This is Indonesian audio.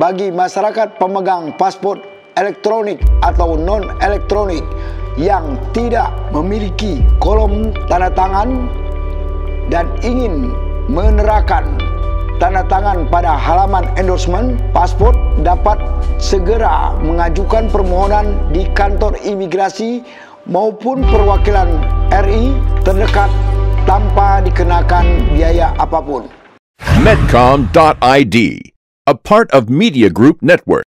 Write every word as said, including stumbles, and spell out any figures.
bagi masyarakat pemegang paspor elektronik atau non-elektronik yang tidak memiliki kolom tanda tangan dan ingin menerapkan tanda tangan pada halaman endorsement pasport dapat segera mengajukan permohonan di kantor imigrasi maupun perwakilan R I terdekat tanpa dikenakan biaya apapun. Medcom dot I D, a part of Media Group Network.